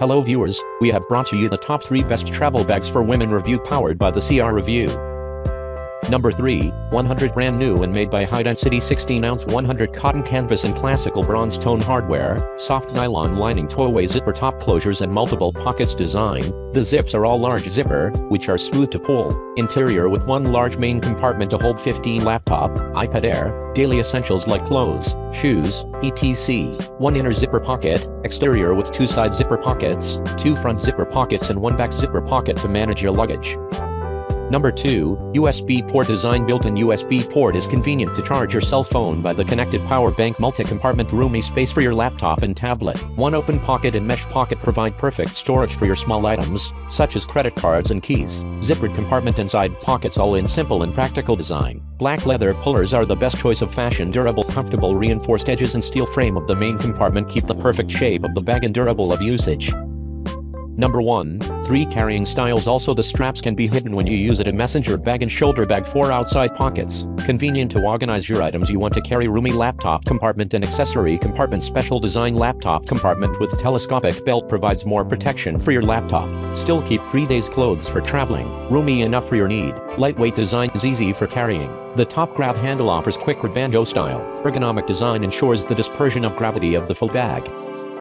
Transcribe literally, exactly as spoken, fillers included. Hello viewers, we have brought to you the top three best travel bags for women review powered by the C R Review. Number three, one hundred brand new and made by Hyde and City sixteen ounce one hundred cotton canvas and classical bronze tone hardware, soft nylon lining, two-way zipper top closures and multiple pockets design. The zips are all large zipper, which are smooth to pull, interior with one large main compartment to hold fifteen laptop, iPad Air, daily essentials like clothes, shoes, et cetera. One inner zipper pocket, exterior with two side zipper pockets, two front zipper pockets and one back zipper pocket to manage your luggage. Number two, U S B port design. Built-in U S B port is convenient to charge your cell phone by the connected power bank. Multi-compartment roomy space for your laptop and tablet. One open pocket and mesh pocket provide perfect storage for your small items, such as credit cards and keys. Zippered compartment and side pockets, all in simple and practical design. Black leather pullers are the best choice of fashion. Durable, comfortable reinforced edges and steel frame of the main compartment keep the perfect shape of the bag and durable of usage. Number one. Three carrying styles. Also, the straps can be hidden when you use it. A messenger bag and shoulder bag. Four outside pockets. Convenient to organize your items you want to carry. Roomy laptop compartment and accessory compartment. Special design laptop compartment with telescopic belt provides more protection for your laptop. Still keep three days clothes for traveling. Roomy enough for your need. Lightweight design is easy for carrying. The top grab handle offers quick banjo style. Ergonomic design ensures the dispersion of gravity of the full bag.